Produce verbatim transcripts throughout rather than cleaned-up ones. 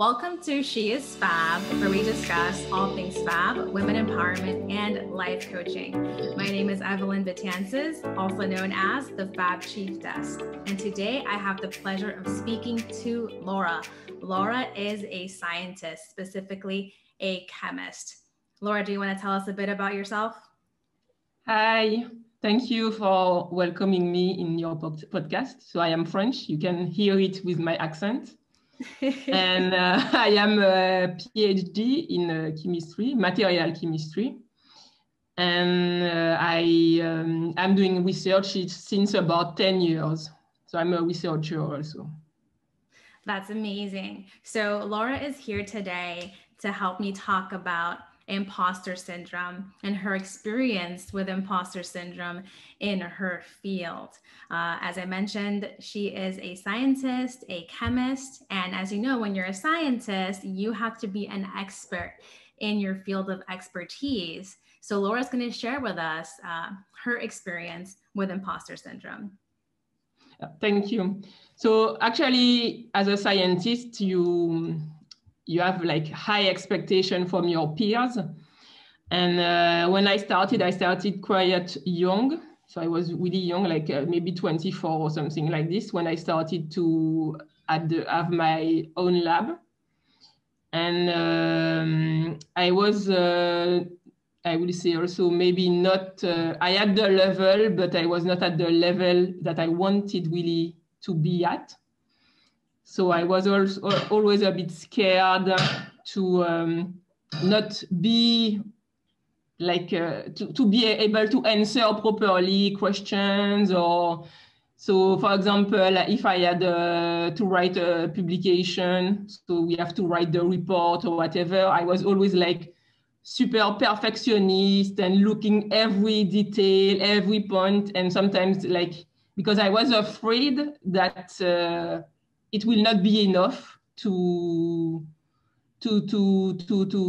Welcome to She is Fab, where we discuss all things fab, women empowerment, and life coaching. My name is Evelyn Betances, also known as the Fab Chief Desk. And today I have the pleasure of speaking to Laura. Laura is a scientist, specifically a chemist. Laura, do you want to tell us a bit about yourself? Hi, thank you for welcoming me in your podcast. So I am French. You can hear it with my accent. and uh, I am a PhD in uh, chemistry, material chemistry. And uh, I, um, I'm doing research since about ten years. So I'm a researcher also. That's amazing. So Laura is here today to help me talk about imposter syndrome and her experience with imposter syndrome in her field. Uh, as I mentioned, she is a scientist, a chemist, and as you know, when you're a scientist, you have to be an expert in your field of expertise. So Laura's going to share with us uh, her experience with imposter syndrome. Thank you. So actually, as a scientist, you You have like high expectation from your peers. And uh, when I started, I started quite young. So I was really young, like uh, maybe twenty-four or something like this, when I started to at the, have my own lab. And um, I was, uh, I will say also maybe not, uh, I had the level, but I was not at the level that I wanted really to be at. So I was also always a bit scared to um, not be like, uh, to, to be able to answer properly questions or, so for example, if I had uh, to write a publication, so we have to write the report or whatever, I was always like super perfectionist and looking every detail, every point. And sometimes like, because I was afraid that, uh, it will not be enough to, to, to, to, to,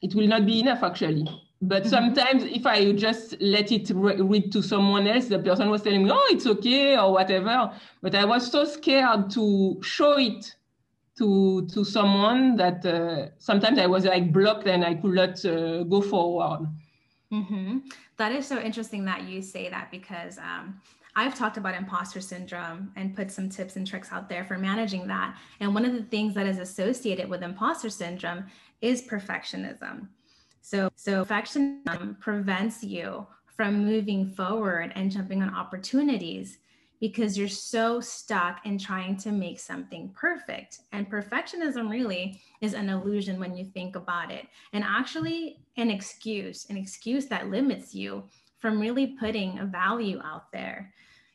it will not be enough actually. But sometimes if I just let it re read to someone else, the person was telling me, oh, it's okay or whatever. But I was so scared to show it to, to someone that uh, sometimes I was like blocked and I could not uh, go forward. Mm-hmm. That is so interesting that you say that because, um, I've talked about imposter syndrome and put some tips and tricks out there for managing that. And one of the things that is associated with imposter syndrome is perfectionism. So, so perfectionism prevents you from moving forward and jumping on opportunities because you're so stuck in trying to make something perfect. And perfectionism really is an illusion when you think about it, and actually an excuse, an excuse that limits you from really putting a value out there.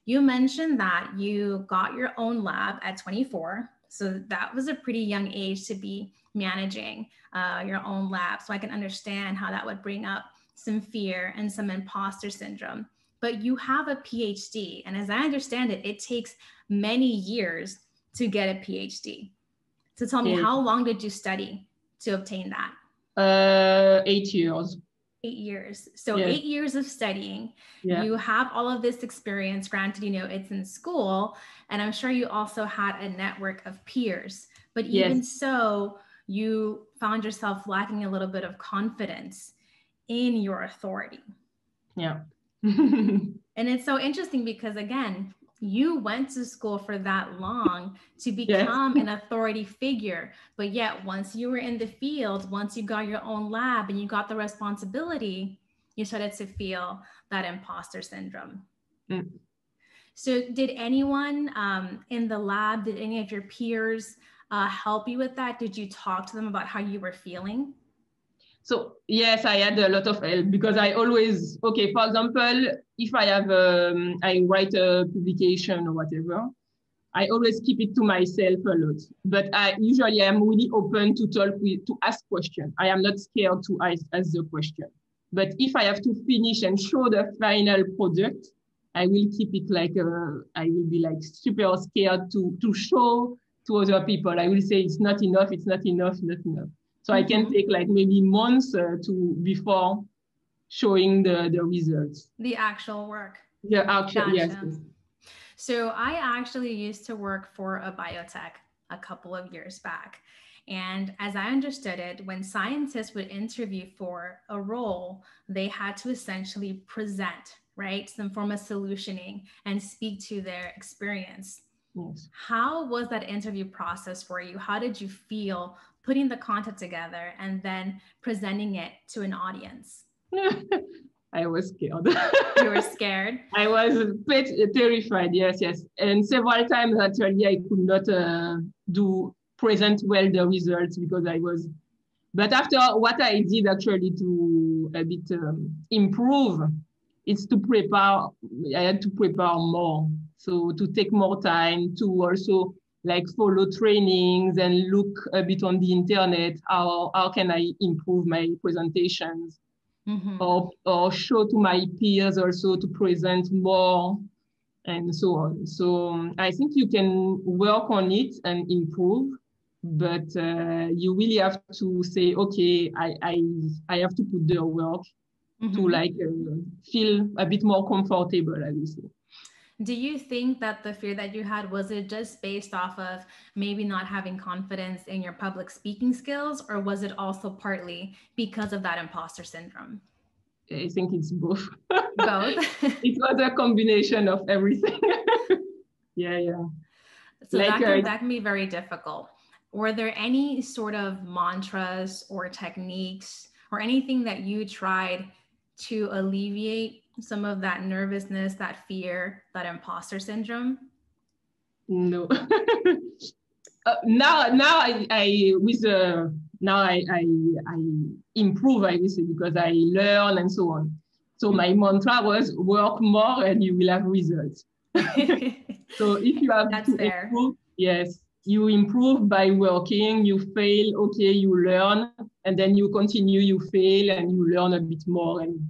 You mentioned that you got your own lab at twenty-four. So that was a pretty young age to be managing uh, your own lab. So I can understand how that would bring up some fear and some imposter syndrome. But you have a PhD. And as I understand it, it takes many years to get a PhD. So tell me, yeah. How long did you study to obtain that? Uh, eight years. Eight years. So yes. Eight years of studying, yeah. You have all of this experience, granted, you know, it's in school, and I'm sure you also had a network of peers, but even yes. So you found yourself lacking a little bit of confidence in your authority. Yeah. And it's so interesting because again, you went to school for that long to become yes. An authority figure. But yet once you were in the field, once you got your own lab and you got the responsibility, you started to feel that imposter syndrome. Mm. So did anyone um, in the lab, did any of your peers uh, help you with that? Did you talk to them about how you were feeling? So yes, I had a lot of help because I always, okay, for example, if I have, um, I write a publication or whatever, I always keep it to myself a lot. But I usually am really open to talk with, to ask questions. I am not scared to ask, ask the question. But if I have to finish and show the final product, I will keep it like, a, I will be like super scared to, to show to other people. I will say it's not enough, it's not enough, not enough. So I can take like maybe months uh, to before showing the, the results. The actual work. Yeah, actual, gotcha. Yes. So I actually used to work for a biotech a couple of years back. And as I understood it, when scientists would interview for a role, they had to essentially present, right, some form of solutioning and speak to their experience. Yes. How was that interview process for you? How did you feel putting the content together and then presenting it to an audience? I was scared. You were scared? I was a bit terrified, yes, yes. And several times, actually, I could not uh, do present well the results because I was... But after what I did actually to a bit um, improve, it's to prepare, I had to prepare more. So to take more time to also like follow trainings and look a bit on the internet, how, how can I improve my presentations? Mm-hmm. or, or show to my peers also to present more and so on. So I think you can work on it and improve, but uh, you really have to say, okay, I, I, I have to put the work mm-hmm. to like uh, feel a bit more comfortable, I would say. Do you think that the fear that you had, was it just based off of maybe not having confidence in your public speaking skills, or was it also partly because of that imposter syndrome? I think it's both. Both? It was a combination of everything. yeah, yeah. So like, that, can, uh, that can be very difficult. Were there any sort of mantras or techniques or anything that you tried to alleviate some of that nervousness, that fear, that imposter syndrome? No. uh, now, now I, I with uh, now I, I, I improve, I would say, because I learn and so on. So my mantra was work more and you will have results. So if you have That's to fair. Improve, yes, you improve by working, you fail, okay, you learn, and then you continue, you fail, and you learn a bit more, and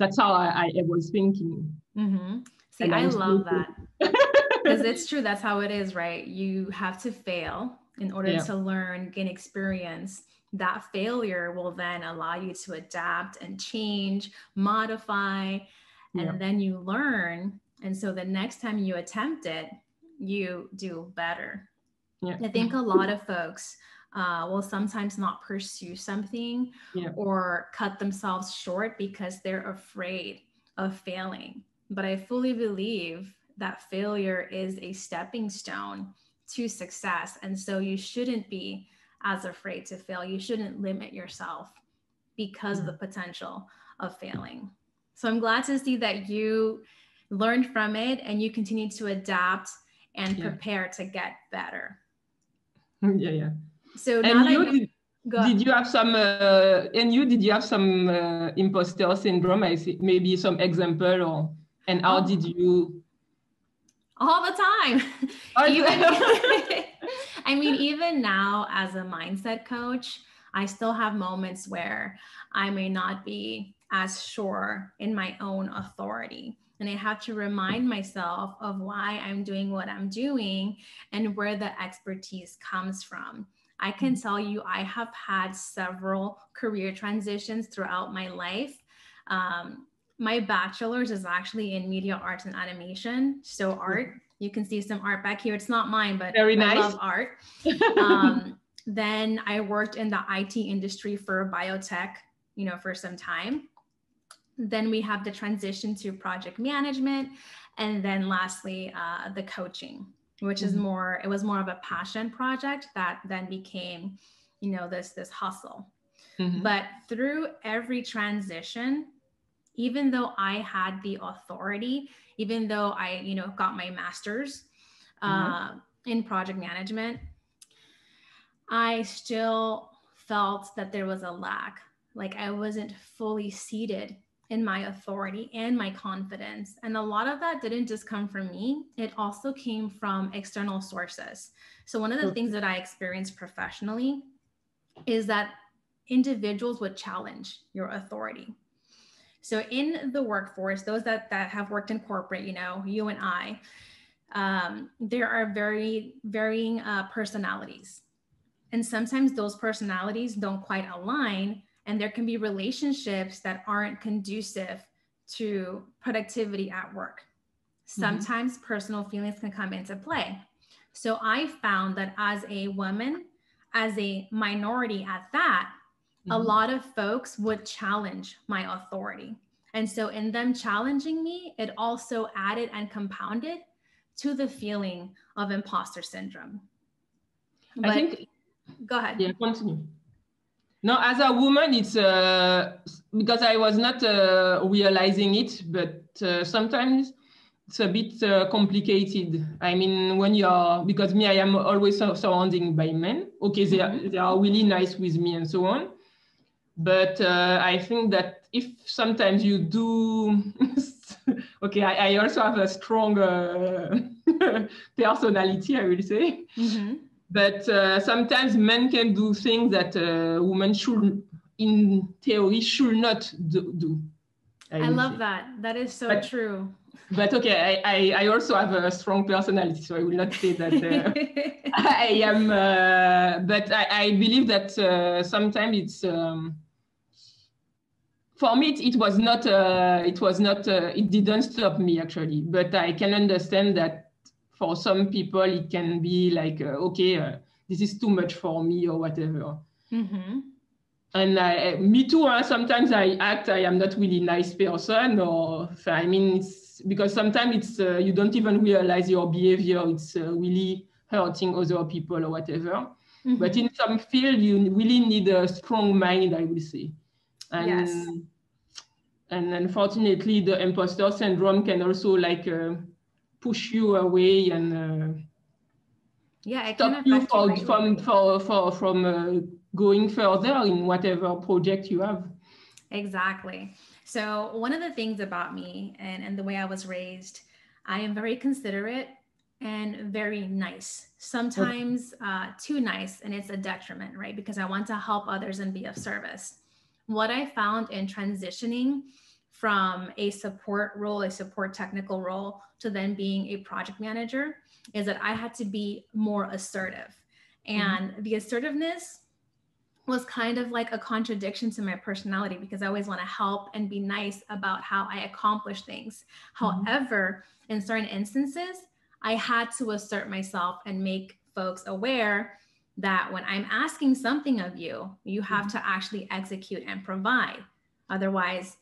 that's how I, I was thinking. Mm-hmm. See, and I, I love thinking. that. Because it's true, that's how it is, right? You have to fail in order yeah. to learn, gain experience. That failure will then allow you to adapt and change, modify, and yeah. then you learn. And so the next time you attempt it, you do better. Yeah. I think a lot of folks Uh, will sometimes not pursue something yeah. or cut themselves short because they're afraid of failing. But I fully believe that failure is a stepping stone to success. And so you shouldn't be as afraid to fail. You shouldn't limit yourself because mm-hmm. of the potential of failing. So I'm glad to see that you learned from it and you continue to adapt and yeah. prepare to get better. Yeah, yeah. So now and you, I, did, did you have some, uh, and you, did you have some uh, imposter syndrome? I see, maybe some example or, and how oh. did you? All the time. even, I mean, even now as a mindset coach, I still have moments where I may not be as sure in my own authority. And I have to remind myself of why I'm doing what I'm doing and where the expertise comes from. I can tell you I have had several career transitions throughout my life. Um, my bachelor's is actually in media arts and animation. So art, you can see some art back here. It's not mine, but Very nice. I love art. Um, then I worked in the I T industry for biotech, you know, for some time. Then we have the transition to project management. And then lastly, uh, the coaching, which is more, it was more of a passion project that then became, you know, this, this hustle. Mm-hmm. But through every transition, even though I had the authority, even though I, you know, got my master's uh, mm-hmm. in project management, I still felt that there was a lack, like I wasn't fully seated in my authority and my confidence. And a lot of that didn't just come from me. It also came from external sources. So one of the things that I experienced professionally is that individuals would challenge your authority. So in the workforce, those that, that have worked in corporate, you know, you and I, um, there are very varying uh, personalities. And sometimes those personalities don't quite align. And there can be relationships that aren't conducive to productivity at work. Sometimes mm-hmm. personal feelings can come into play. So I found that as a woman, as a minority at that, mm-hmm. a lot of folks would challenge my authority. And so in them challenging me, it also added and compounded to the feeling of imposter syndrome. But I think, go ahead. Yeah, continue. No, as a woman, it's uh, because I was not uh, realizing it, but uh, sometimes it's a bit uh, complicated. I mean, when you're, because me, I am always surrounded by men. Okay, they are, they are really nice with me and so on. But uh, I think that if sometimes you do, okay, I, I also have a strong uh, personality, I will say. Mm-hmm. But uh, sometimes men can do things that uh, women should, in theory, should not do. do I, I love say. that. That is so but, true. But okay, I, I, I also have a strong personality, so I will not say that uh, I am, uh, but I, I believe that uh, sometimes it's, um, for me, it, it was not, uh, it was not, uh, it didn't stop me actually, but I can understand that. For some people, it can be like, uh, okay, uh, this is too much for me or whatever. Mm-hmm. And I, me too, huh? Sometimes I act, I am not really nice person or, I mean, it's because sometimes it's, uh, you don't even realize your behavior, it's uh, really hurting other people or whatever. Mm-hmm. But in some field, you really need a strong mind, I would say. And, yes. And unfortunately, the imposter syndrome can also like, uh, push you away and uh, yeah, it stop you, for, you from for, for, from uh, going further in whatever project you have. Exactly. So one of the things about me and, and the way I was raised, I am very considerate and very nice, sometimes uh, too nice, and it's a detriment, right? Because I want to help others and be of service. What I found in transitioning from a support role, a support technical role, to then being a project manager is that I had to be more assertive. And mm-hmm. the assertiveness was kind of like a contradiction to my personality because I always want to help and be nice about how I accomplish things. Mm-hmm. However, in certain instances, I had to assert myself and make folks aware that when I'm asking something of you, you have mm-hmm. to actually execute and provide. Otherwise,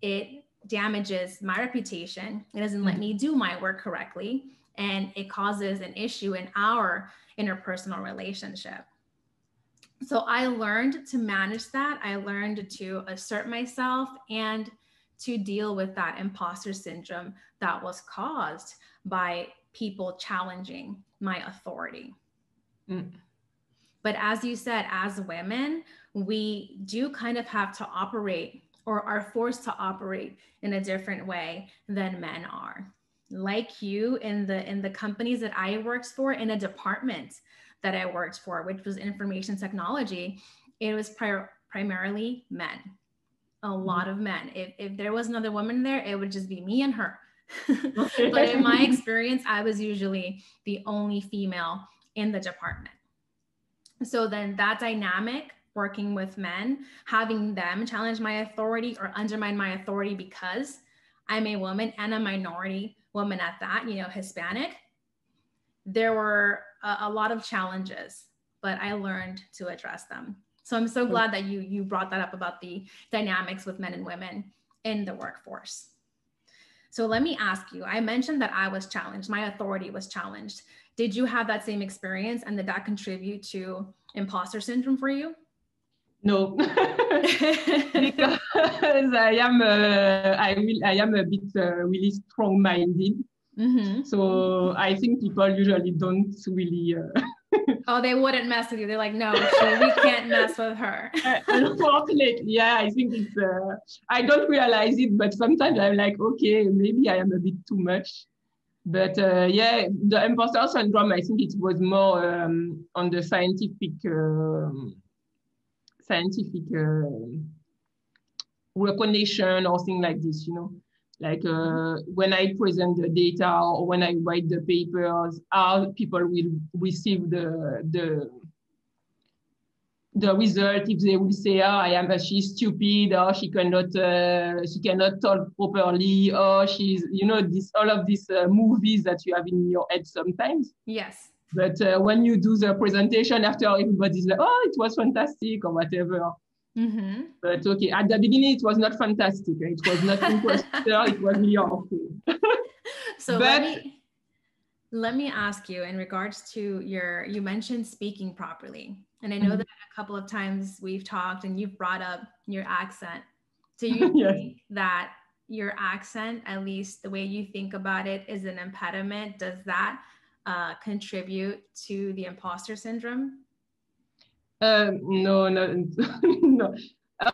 it damages my reputation. It doesn't let me do my work correctly. And it causes an issue in our interpersonal relationship. So I learned to manage that. I learned to assert myself and to deal with that imposter syndrome that was caused by people challenging my authority. Mm. But as you said, as women, we do kind of have to operate or are forced to operate in a different way than men are. Like you in the, in the companies that I worked for, in a department that I worked for, which was information technology, it was pri- primarily men, a lot of men. If, if there was another woman there, it would just be me and her. But in my experience, I was usually the only female in the department. So then that dynamic, working with men, having them challenge my authority or undermine my authority because I'm a woman and a minority woman at that, you know, Hispanic, there were a, a lot of challenges, but I learned to address them. So I'm so glad that you, you brought that up about the dynamics with men and women in the workforce. So let me ask you, I mentioned that I was challenged, my authority was challenged. Did you have that same experience, and did that contribute to imposter syndrome for you? No, because I am uh, I will I am a bit uh, really strong-minded, mm-hmm. so I think people usually don't really. Uh... Oh, they wouldn't mess with you. They're like, no, so we can't mess with her. Unfortunately, yeah, I think it's. Uh, I don't realize it, but sometimes I'm like, okay, maybe I am a bit too much. But uh, yeah, the imposter syndrome. I think it was more um, on the scientific. Um, scientific uh, recognition or thing like this, you know, like uh, when I present the data or when I write the papers, how people will receive the the, the result. If they will say, oh, I am, uh, she's stupid, or she cannot, uh, she cannot talk properly, or she's, you know, this all of these uh, movies that you have in your head sometimes. Yes. But uh, when you do the presentation after, everybody's like, oh, it was fantastic or whatever. Mm-hmm. But okay, at the beginning, it was not fantastic. It was not impressive. It was really awful. So but, let me let me ask you in regards to your, you mentioned speaking properly. And I know mm-hmm. that a couple of times we've talked and you've brought up your accent. Do you yes. think that your accent, at least the way you think about it, is an impediment? Does that uh, contribute to the imposter syndrome? Um, no, no, no.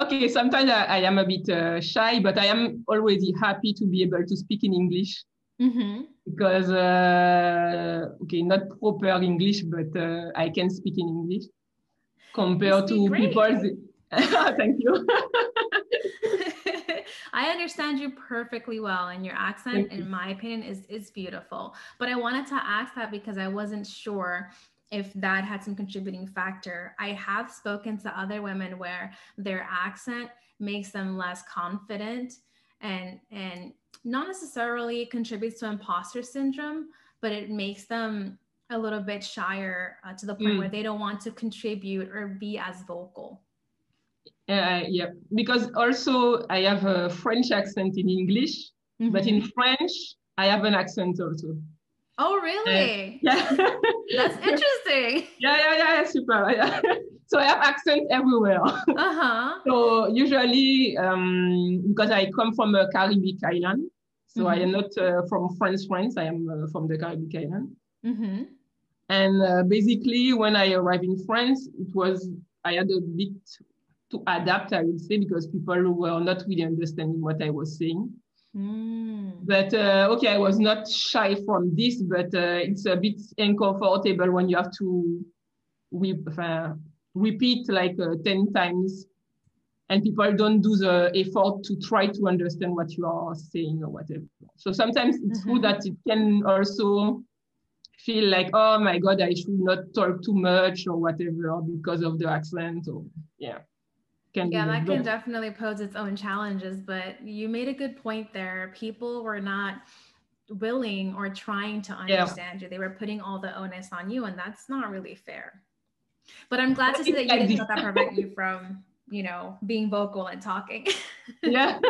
Okay, sometimes I, I am a bit uh, shy, but I am already happy to be able to speak in English mm-hmm. because, uh, okay, not proper English, but uh, I can speak in English compared to great. people. Thank you. I understand you perfectly well, and your accent, in my opinion, is, is beautiful. But I wanted to ask that because I wasn't sure if that had some contributing factor. I have spoken to other women where their accent makes them less confident and, and not necessarily contributes to imposter syndrome, but it makes them a little bit shyer uh, to the point mm. where they don't want to contribute or be as vocal. Uh, yeah, because also I have a French accent in English, mm-hmm. but in French, I have an accent also. Oh, really? Uh, yeah. That's interesting. Yeah, yeah, yeah, super. Yeah. So I have accent everywhere. Uh-huh. So usually, um, because I come from a Caribbean island, so mm-hmm. I am not uh, from France, France, I am uh, from the Caribbean island. Mm-hmm. And uh, basically, when I arrived in France, it was, I had a bit to adapt, I would say, because people were not really understanding what I was saying. Mm. But uh, okay, I was not shy from this, but uh, it's a bit uncomfortable when you have to re- uh, repeat like uh, ten times and people don't do the effort to try to understand what you are saying or whatever. So sometimes it's mm-hmm. true that it can also feel like, oh my God, I should not talk too much or whatever because of the accent or yeah. Can yeah, that can definitely pose its own challenges, but you made a good point there. People were not willing or trying to understand yeah. you. They were putting all the onus on you, and that's not really fair. But I'm glad to see that you didn't let that prevent you from, you know, being vocal and talking. Yeah.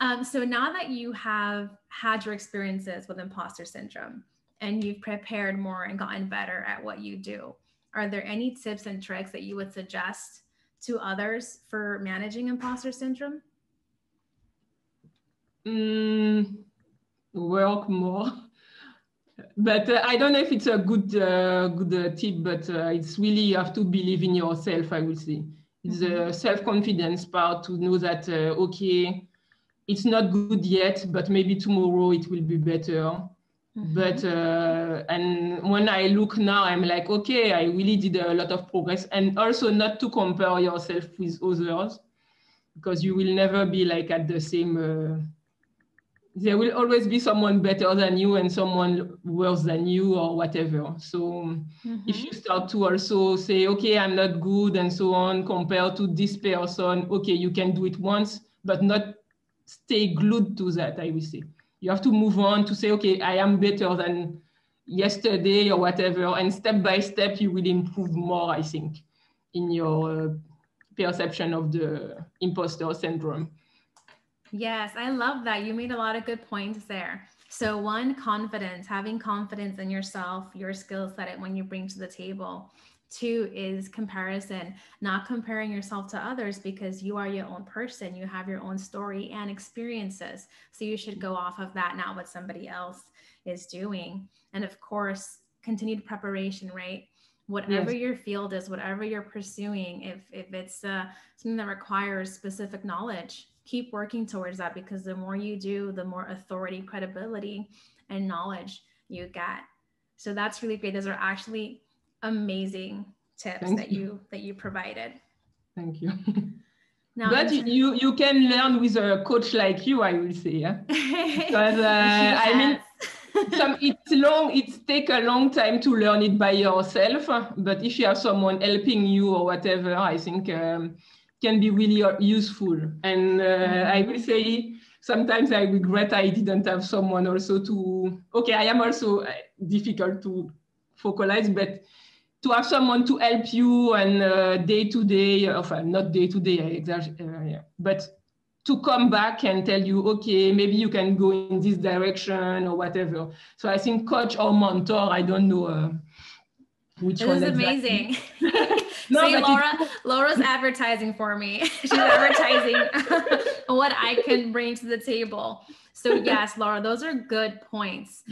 um, so now that you have had your experiences with imposter syndrome and you've prepared more and gotten better at what you do, are there any tips and tricks that you would suggest to others for managing imposter syndrome? Mm, work more. But uh, I don't know if it's a good uh, good uh, tip, but uh, it's really you have to believe in yourself, I would say. It's the mm-hmm. self-confidence part to know that, uh, okay, it's not good yet, but maybe tomorrow it will be better. Mm-hmm. But, uh, and when I look now, I'm like, okay, I really did a lot of progress. And also not to compare yourself with others, because you will never be like at the same, uh, there will always be someone better than you and someone worse than you or whatever. So mm-hmm. if you start to also say, okay, I'm not good and so on, compared to this person, okay, you can do it once, but not stay glued to that, I will say. You have to move on to say, okay, I am better than yesterday or whatever. And step by step, you will improve more, I think, in your uh, perception of the imposter syndrome. Yes, I love that. You made a lot of good points there. So one, confidence, having confidence in yourself, your skill set, and when you bring to the table. Two is comparison, not comparing yourself to others because you are your own person. You have your own story and experiences. So you should go off of that, not what somebody else is doing. And of course, continued preparation, right? Whatever yes. your field is, whatever you're pursuing, if, if it's uh, something that requires specific knowledge, keep working towards that because the more you do, the more authority, credibility, and knowledge you get. So that's really great. Those are actually amazing tips Thank that you. you that you provided. Thank you. Now, but you you can learn with a coach like you, I will say, yeah. Because uh, yes. I mean, some it's long. It takes a long time to learn it by yourself. But if you have someone helping you or whatever, I think um, can be really useful. And uh, mm-hmm. I will say sometimes I regret I didn't have someone also to. Okay, I am also. I, difficult to focalize, but to have someone to help you and uh, day to day, uh, not day to day, I exaggerate, uh, yeah. But to come back and tell you, okay, maybe you can go in this direction or whatever. So I think coach or mentor, I don't know uh, which this one. This is exactly. Amazing. No, see, Laura, it's... Laura's advertising for me. She's advertising what I can bring to the table. So yes, Laura, those are good points.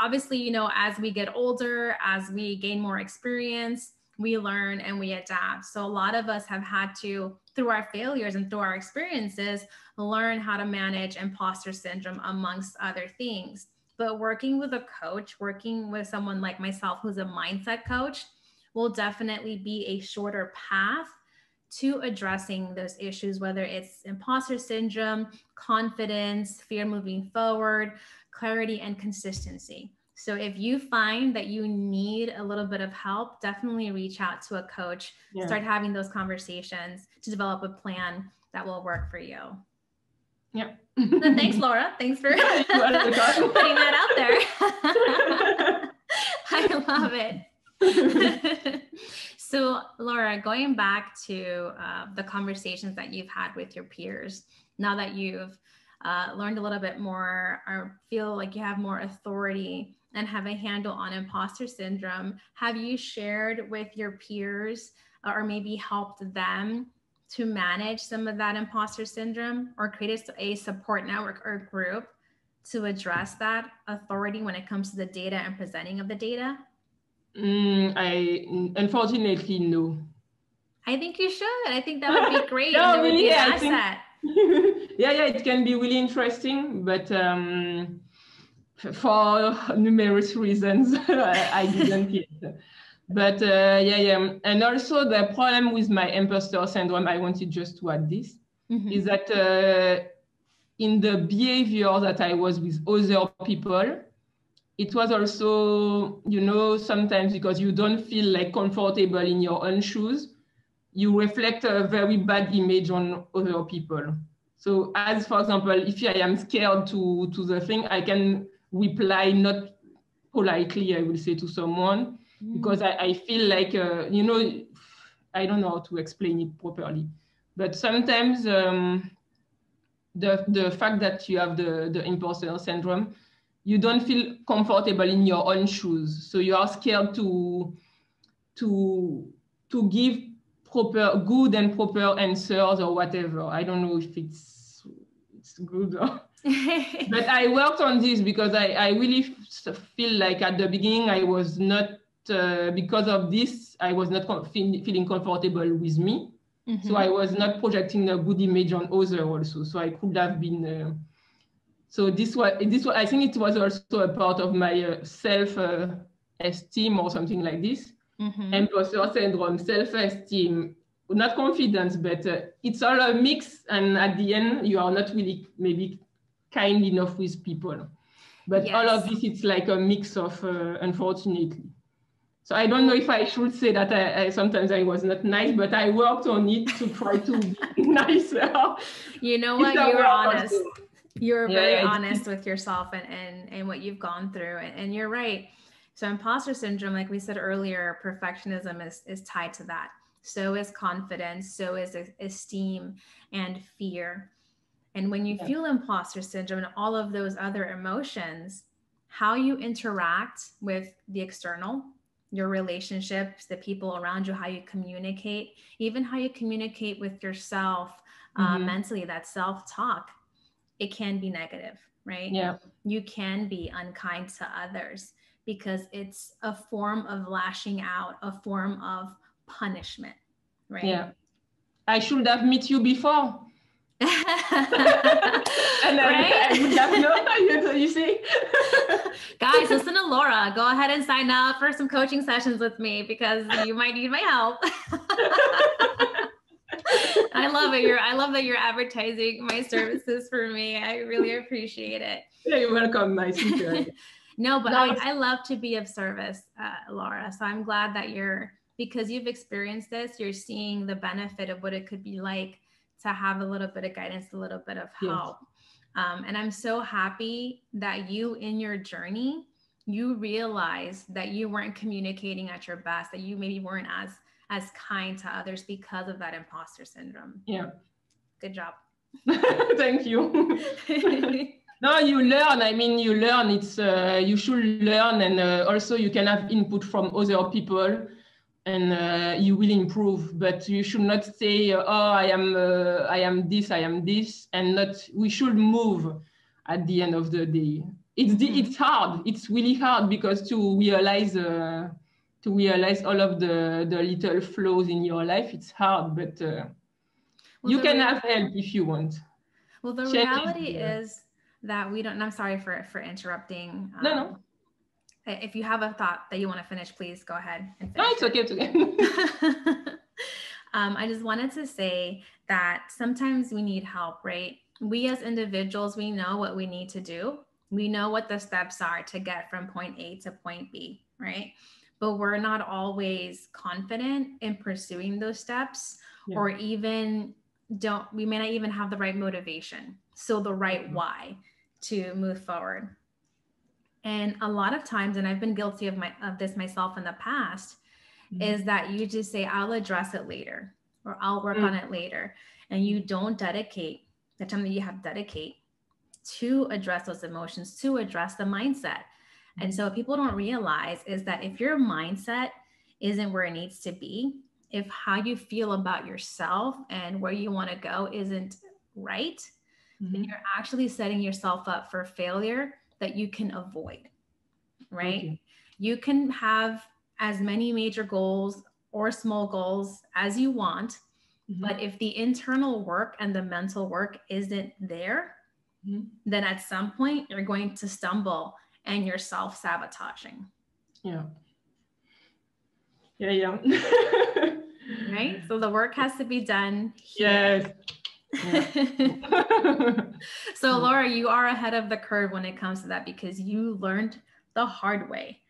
Obviously, you know, as we get older, as we gain more experience, we learn and we adapt. So a lot of us have had to, through our failures and through our experiences, learn how to manage imposter syndrome, amongst other things. But working with a coach, working with someone like myself, who's a mindset coach, will definitely be a shorter path to addressing those issues, whether it's imposter syndrome, confidence, fear moving forward, clarity, and consistency. So if you find that you need a little bit of help, definitely reach out to a coach, yeah. Start having those conversations to develop a plan that will work for you. Yeah. So thanks, Laura. Thanks for putting that out there. I love it. So Laura, going back to uh, the conversations that you've had with your peers, now that you've uh, learned a little bit more or feel like you have more authority and have a handle on imposter syndrome, have you shared with your peers or maybe helped them to manage some of that imposter syndrome or created a support network or group to address that authority when it comes to the data and presenting of the data? Mm, I unfortunately no. I think you should. I think that would be great. No, really, yeah, I think, yeah, yeah, it can be really interesting, but um, for numerous reasons, I, I didn't get. But uh, yeah, yeah. And also the problem with my imposter syndrome, I wanted just to add this, mm-hmm. is that uh, in the behavior that I was with other people, it was also, you know, sometimes because you don't feel like comfortable in your own shoes, you reflect a very bad image on other people. So as, for example, if I am scared to, to the thing, I can reply not politely, I will say, to someone. Because I, I feel like, uh, you know, I don't know how to explain it properly, but sometimes um, the, the fact that you have the, the imposter syndrome, you don't feel comfortable in your own shoes. So you are scared to, to, to give proper, good and proper answers or whatever. I don't know if it's, it's good or... But I worked on this because I, I really feel like at the beginning I was not, Uh, because of this, I was not com fe feeling comfortable with me. Mm-hmm. So I was not projecting a good image on others also. So I could have been, uh, so this was, this was, I think it was also a part of my uh, self-esteem uh, or something like this. Mm-hmm. Imposter syndrome, self-esteem, not confidence, but uh, it's all a mix. And at the end, you are not really maybe kind enough with people. But yes. All of this, it's like a mix of, uh, unfortunately. So I don't know if I should say that I, I, sometimes I was not nice, but I worked on it to try to be nicer. You know what? You were honest. You were very yeah, honest with yourself and, and, and what you've gone through. And, and you're right. So imposter syndrome, like we said earlier, perfectionism is, is tied to that. So is confidence. So is esteem and fear. And when you yeah. feel imposter syndrome and all of those other emotions, how you interact with the external, your relationships, the people around you, how you communicate, even how you communicate with yourself uh, mm-hmm. mentally, that self-talk, it can be negative, right? Yeah. You can be unkind to others because it's a form of lashing out, a form of punishment, right? Yeah. I should have met you before. And right? I would have known, you see. Guys, listen to Laura. Go ahead and sign up for some coaching sessions with me because you might need my help. I love it. You're, I love that you're advertising my services for me. I really appreciate it. Yeah, you're welcome, my sister. No, but no. I, I love to be of service, uh, Laura. So I'm glad that you're, because you've experienced this, you're seeing the benefit of what it could be like to have a little bit of guidance, a little bit of help. Yes. Um, and I'm so happy that you in your journey, you realize that you weren't communicating at your best, that you maybe weren't as as kind to others because of that imposter syndrome. Yeah. Good job. Thank you. No, you learn. I mean, you learn. It's uh, you should learn, and uh, also you can have input from other people, and uh, you will improve. But you should not say, "Oh, I am, uh, I am this, I am this," and not. We should move at the end of the day. It's the, it's hard. It's really hard because to realize uh, to realize all of the the little flaws in your life. It's hard, but uh, well, you can have help if you want. Well, the Check reality it. is. that we don't, and I'm sorry for, for interrupting. Um, no, no. If you have a thought that you want to finish, please go ahead and finish. No, it's okay, it's okay. um, I just wanted to say that sometimes we need help, right? We as individuals, we know what we need to do. We know what the steps are to get from point A to point B, right? But we're not always confident in pursuing those steps, yeah. or even don't, we may not even have the right motivation. So the right why to move forward. And a lot of times, and I've been guilty of my of this myself in the past, mm-hmm. is that you just say, I'll address it later, or I'll work mm-hmm. on it later. And you don't dedicate the time that you have to dedicate to address those emotions, to address the mindset. Mm-hmm. And so what people don't realize is that if your mindset isn't where it needs to be, if how you feel about yourself and where you want to go isn't right, mm-hmm. then you're actually setting yourself up for failure that you can avoid, right? Okay. You can have as many major goals or small goals as you want, mm-hmm. but if the internal work and the mental work isn't there, mm-hmm. then at some point you're going to stumble and you're self-sabotaging. Yeah. Yeah, yeah. Right? So the work has to be done here. Yes. Yeah. So Laura, you are ahead of the curve when it comes to that because you learned the hard way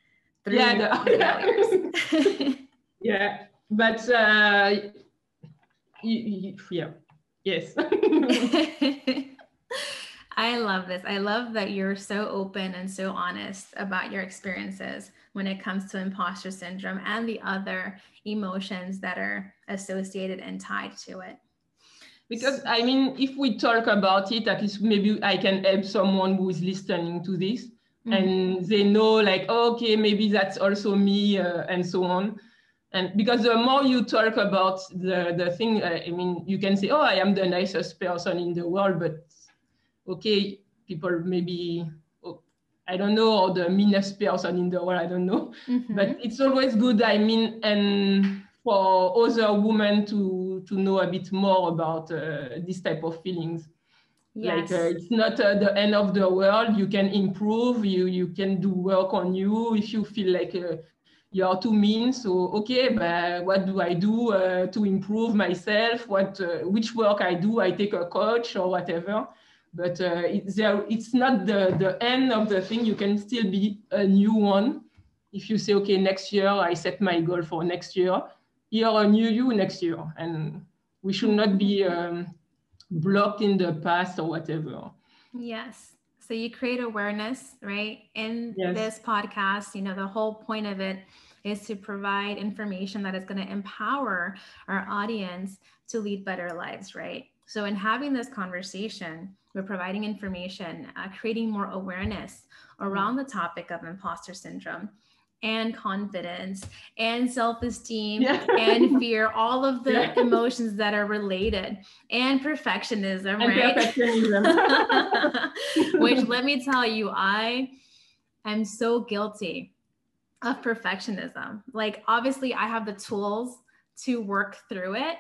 through yeah, the, failures. Yeah, but uh, you, you, yeah, yes. I love this. I love that you're so open and so honest about your experiences when it comes to imposter syndrome and the other emotions that are associated and tied to it. Because, I mean, if we talk about it, at least maybe I can help someone who is listening to this mm-hmm. and they know like, oh, okay, maybe that's also me uh, and so on. And because the more you talk about the, the thing, uh, I mean, you can say, oh, I am the nicest person in the world, but okay, people maybe, oh, I don't know, or the meanest person in the world, I don't know. Mm-hmm. But it's always good, I mean, and for other women to, to know a bit more about uh, this type of feelings. Yes. Like uh, it's not uh, the end of the world. You can improve, you you can do work on you. If you feel like uh, you're too mean, so okay, but what do I do uh, to improve myself? What uh, which work I do? I take a coach or whatever. But uh, it's, there, it's not the, the end of the thing. You can still be a new one. If you say, okay, next year, I set my goal for next year, you're a new you next year, and we should not be um, blocked in the past or whatever. Yes. So you create awareness, right? In yes. this podcast, you know, the whole point of it is to provide information that is going to empower our audience to lead better lives, right? So in having this conversation, we're providing information, uh, creating more awareness around the topic of imposter syndrome, and confidence and self-esteem yeah. and fear, all of the yeah. emotions that are related, and perfectionism, and right? Perfectionism. Which, let me tell you, I am so guilty of perfectionism. Like, obviously I have the tools to work through it,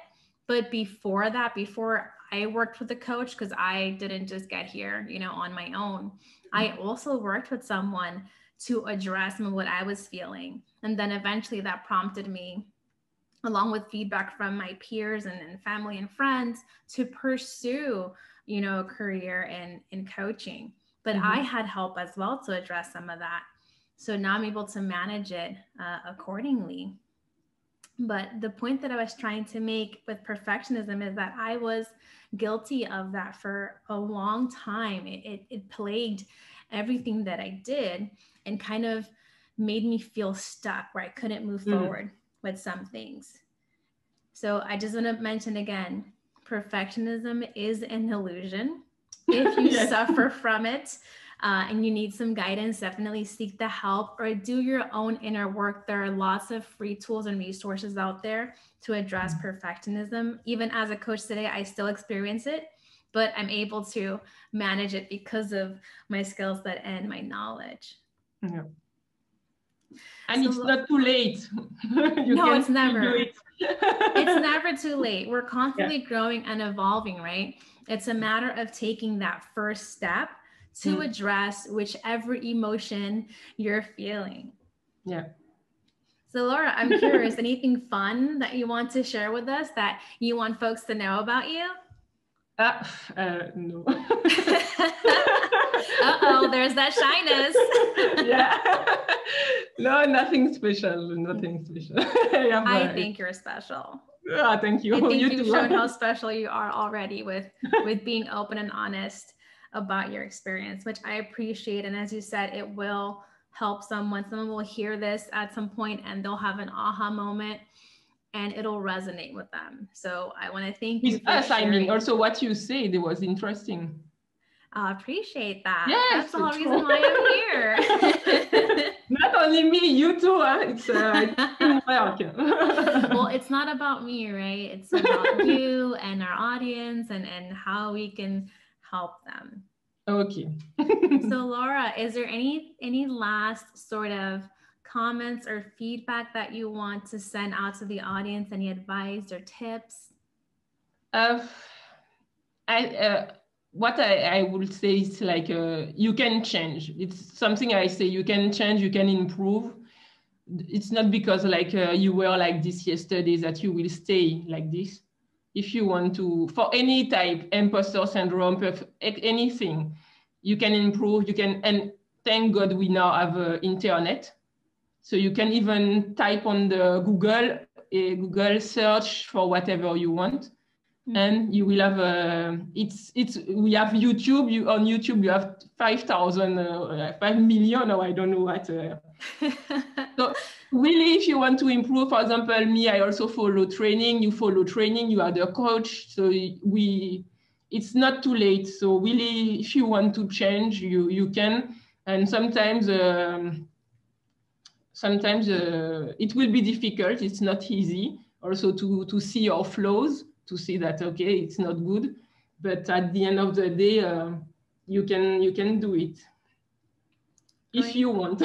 but before that, before I worked with a coach, because I didn't just get here, you know, on my own, I also worked with someone to address what I was feeling. And then eventually that prompted me, along with feedback from my peers and, and family and friends, to pursue, you know, a career in, in coaching. But mm-hmm. I had help as well to address some of that. So now I'm able to manage it uh, accordingly. But the point that I was trying to make with perfectionism is that I was guilty of that for a long time. It, it, it plagued everything that I did, and kind of made me feel stuck where I couldn't move mm. forward with some things. So I just want to mention again, perfectionism is an illusion. If you yes. suffer from it uh, and you need some guidance, definitely seek the help or do your own inner work. There are lots of free tools and resources out there to address perfectionism. Even as a coach today, I still experience it, but I'm able to manage it because of my skill set and my knowledge. Yeah. And so, it's not too late. you no, it's never. It. It's never too late. We're constantly yeah. growing and evolving, right? It's a matter of taking that first step to mm. address whichever emotion you're feeling. Yeah. So Laura, I'm curious, anything fun that you want to share with us that you want folks to know about you? Uh, uh, no. Uh-oh, there's that shyness. Yeah. No, nothing special, nothing special. Yeah, I think you're special. Yeah, thank you. I think you you've too. shown how special you are already with, with being open and honest about your experience, which I appreciate. And as you said, it will help someone. Someone will hear this at some point and they'll have an aha moment and it'll resonate with them. So I want to thank you. With us, sharing. I mean, also what you said, it was interesting. I appreciate that. Yes, that's the whole reason why I'm here. Not only me, you too. Huh? It's uh, okay. Well, it's not about me, right? It's about you and our audience and, and how we can help them. Okay. So Laura, is there any, any last sort of comments or feedback that you want to send out to the audience? Any advice or tips? Uh, I, uh, what I, I would say is like, uh, you can change. It's something I say, you can change, you can improve. It's not because like uh, you were like this yesterday that you will stay like this. If you want to, for any type, imposter syndrome, anything, you can improve, you can, and thank God we now have uh, internet. So you can even type on the Google, a Google search for whatever you want. Mm-hmm. And you will have a, it's, it's, we have YouTube, you on YouTube, you have five thousand, uh, five million, or I don't know what. Uh. So really, if you want to improve, for example, me, I also follow training, you follow training, you are the coach. So we, it's not too late. So really, if you want to change, you, you can. And sometimes, um, sometimes uh, it will be difficult. It's not easy also to, to see your flaws, to see that, okay, it's not good, but at the end of the day, uh, you can you can do it if Great. you want.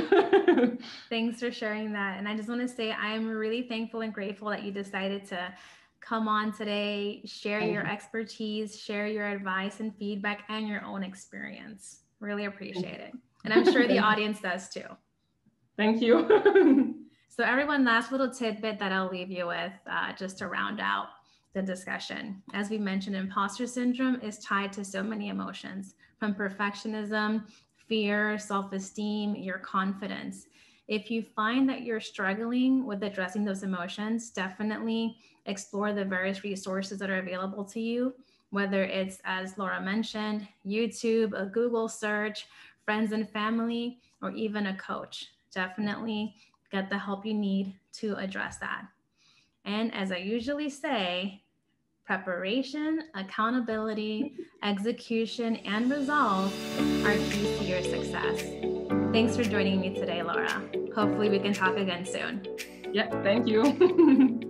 Thanks for sharing that. And I just want to say, I'm really thankful and grateful that you decided to come on today, share Thank your you. expertise, share your advice and feedback and your own experience. Really appreciate it. And I'm sure the audience does too. Thank you. So everyone, last little tidbit that I'll leave you with, uh, just to round out the discussion. As we mentioned, imposter syndrome is tied to so many emotions, from perfectionism, fear, self-esteem, your confidence. If you find that you're struggling with addressing those emotions, definitely explore the various resources that are available to you, whether it's, as Laura mentioned, YouTube, a Google search, friends and family, or even a coach. Definitely get the help you need to address that. And as I usually say, preparation, accountability, execution, and resolve are keys to your success. Thanks for joining me today, Laura. Hopefully we can talk again soon. Yeah, thank you.